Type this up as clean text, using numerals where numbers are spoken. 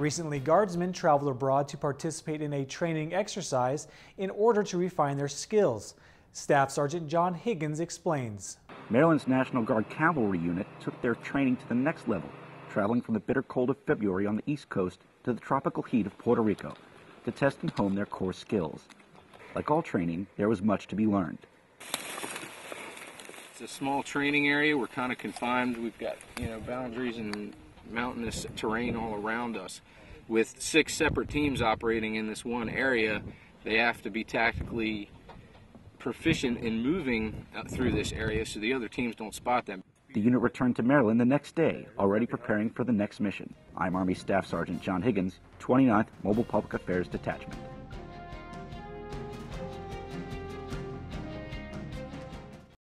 Recently, Guardsmen traveled abroad to participate in a training exercise in order to refine their skills. Staff Sergeant John Higgins explains. Maryland's National Guard Cavalry Unit took their training to the next level, traveling from the bitter cold of February on the East Coast to the tropical heat of Puerto Rico to test and hone their core skills. Like all training, there was much to be learned. It's a small training area. We're kind of confined. We've got, boundaries and mountainous terrain all around us. With 6 separate teams operating in this one area, they have to be tactically proficient in moving through this area so the other teams don't spot them. The unit returned to Maryland the next day, already preparing for the next mission. I'm Army Staff Sergeant John Higgins, 29th Mobile Public Affairs Detachment.